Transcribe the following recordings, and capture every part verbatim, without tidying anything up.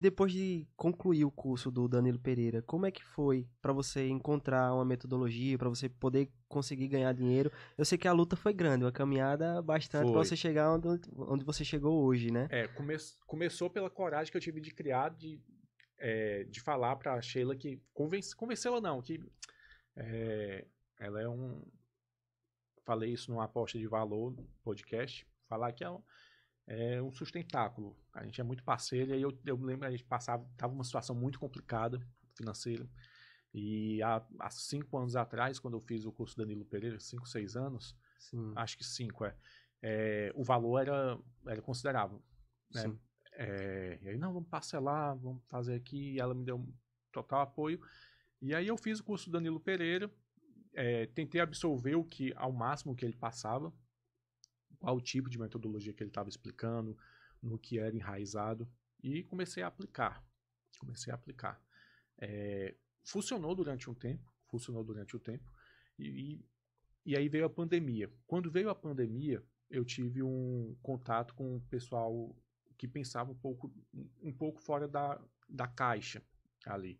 Depois de concluir o curso do Danilo Pereira, como é que foi para você encontrar uma metodologia, para você poder conseguir ganhar dinheiro? Eu sei que a luta foi grande, uma caminhada bastante para você chegar onde, onde você chegou hoje, né? É, come, começou pela coragem que eu tive de criar, de, é, de falar para a Sheila que... Convence, convencê-la não, que é, ela é um... Falei isso numa aposta de valor, podcast, falar que é um... É um sustentáculo. A gente é muito parceiro e eu, eu lembro que a gente passava, estava numa situação muito complicada financeira. E há, há cinco anos atrás, quando eu fiz o curso Danilo Pereira, cinco, seis anos, Sim. acho que cinco, é, é o valor era, era considerável. Né? É, e aí, não, vamos parcelar, vamos fazer aqui. E ela me deu um total apoio. E aí eu fiz o curso Danilo Pereira, é, tentei absorver o que, ao máximo o que ele passava, qual o tipo de metodologia que ele estava explicando, no que era enraizado, e comecei a aplicar. Comecei a aplicar. É, funcionou durante um tempo, funcionou durante o um tempo, e, e, e aí veio a pandemia. Quando veio a pandemia, eu tive um contato com o pessoal que pensava um pouco, um pouco fora da, da caixa ali.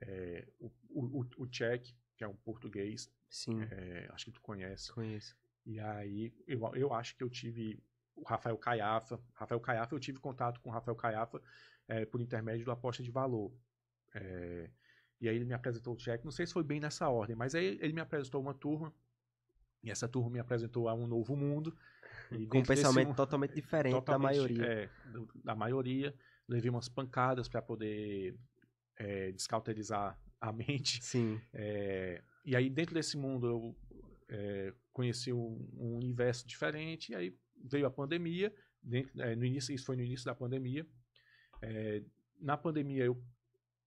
É, o, o, o Cheque, que é um português, Sim. É, acho que tu conhece. Conheço. E aí, eu, eu acho que eu tive o Rafael Caiafa. Rafael Caiafa, eu tive contato com o Rafael Caiafa é, por intermédio do Aposta de Valor. É, e aí ele me apresentou o Cheque, não sei se foi bem nessa ordem, mas aí ele me apresentou uma turma, e essa turma me apresentou a um novo mundo. E com um pensamento um, totalmente diferente totalmente, da maioria. É, da maioria. Levei umas pancadas para poder é, descauterizar a mente. Sim. É, e aí, dentro desse mundo, eu... É, conheci um, um universo diferente, e aí veio a pandemia, dentro, é, no início, isso foi no início da pandemia. É, na pandemia eu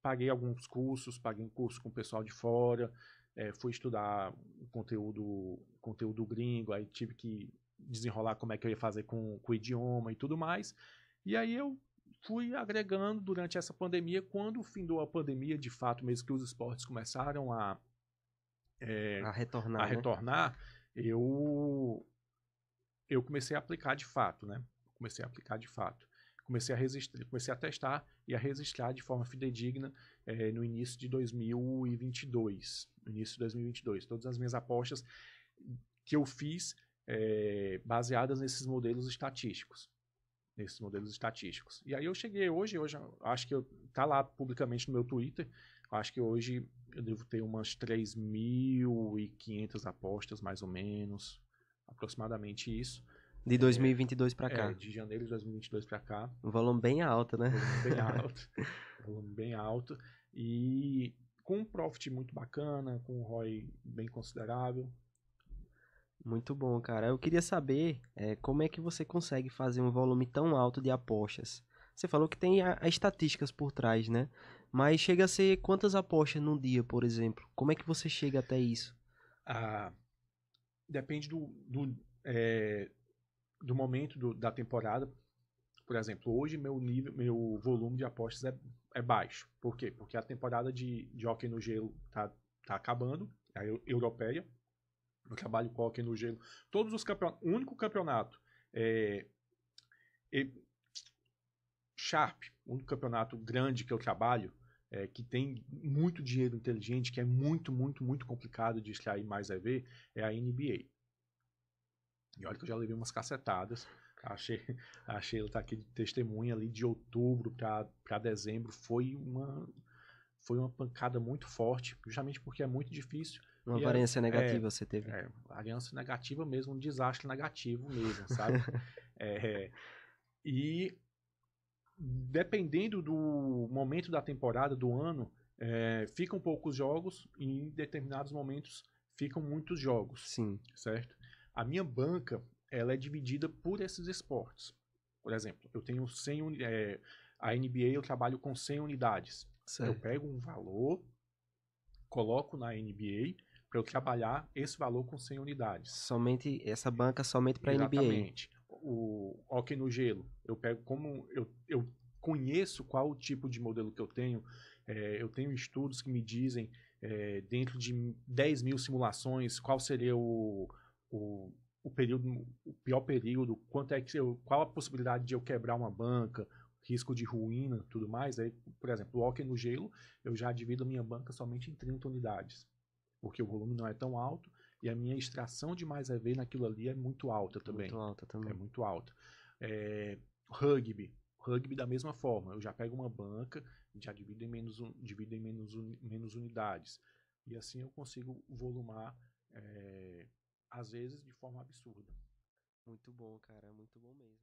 paguei alguns cursos, paguei um curso com o pessoal de fora, é, fui estudar conteúdo, conteúdo gringo, aí tive que desenrolar como é que eu ia fazer com, com o idioma e tudo mais, e aí eu fui agregando durante essa pandemia. Quando findou a pandemia, de fato, mesmo que os esportes começaram a É, a retornar, a retornar né? eu, eu comecei a aplicar de fato, né? Comecei a aplicar de fato. Comecei a, resistir, comecei a testar e a registrar de forma fidedigna é, no início de dois mil e vinte e dois. No início de dois mil e vinte e dois. Todas as minhas apostas que eu fiz é, baseadas nesses modelos estatísticos. Nesses modelos estatísticos. E aí eu cheguei hoje, hoje acho que está lá publicamente no meu Twitter. Acho que hoje eu devo ter umas três mil e quinhentas apostas, mais ou menos, aproximadamente isso. De dois mil e vinte e dois é, para cá. É, de janeiro de dois mil e vinte e dois para cá. Um volume bem alto, né? Um volume bem alto. um volume bem alto. E com um profit muito bacana, com um R O I bem considerável. Muito bom, cara. Eu queria saber é, como é que você consegue fazer um volume tão alto de apostas. Você falou que tem as estatísticas por trás, né? Mas chega a ser quantas apostas num dia, por exemplo? Como é que você chega até isso? Ah, depende do, do, é, do momento do, da temporada. Por exemplo, hoje meu, nível, meu volume de apostas é, é baixo. Por quê? Porque a temporada de, de hóquei no gelo tá, tá acabando, a europeia. Eu trabalho com hóquei no gelo. Todos os campeonatos, o único campeonato é... é Sharp, o único campeonato grande que eu trabalho, é, que tem muito dinheiro inteligente, que é muito, muito, muito complicado de extrair mais a ver, é a N B A. E olha que eu já levei umas cacetadas. Achei, achei ela tá aqui de testemunha ali de outubro para dezembro. Foi uma, foi uma pancada muito forte, justamente porque é muito difícil. Uma e variância é, negativa é, você teve. É, variância negativa mesmo, um desastre negativo mesmo, sabe? é, é, e... Dependendo do momento da temporada, do ano, é, ficam poucos jogos e em determinados momentos ficam muitos jogos. Sim. Certo? A minha banca, ela é dividida por esses esportes. Por exemplo, eu tenho cem, é, a N B A eu trabalho com cem unidades. Certo. Eu pego um valor, coloco na N B A para eu trabalhar esse valor com cem unidades. Somente essa banca somente para a N B A. Exatamente. O hóquei no gelo, eu pego como eu, eu conheço qual o tipo de modelo que eu tenho, é, eu tenho estudos que me dizem é, dentro de dez mil simulações qual seria o, o, o período, o pior período, quanto é que eu, qual a possibilidade de eu quebrar uma banca, risco de ruína e tudo mais, aí, por exemplo, o hóquei no gelo, eu já divido a minha banca somente em trinta unidades, porque o volume não é tão alto e a minha extração de mais E V naquilo ali é muito alta também. Muito alta também. É muito alta. É, rugby. Rugby da mesma forma, eu já pego uma banca, já divido em menos, divido em menos, menos unidades. E assim eu consigo volumar, é, às vezes, de forma absurda. Muito bom, cara, muito bom mesmo.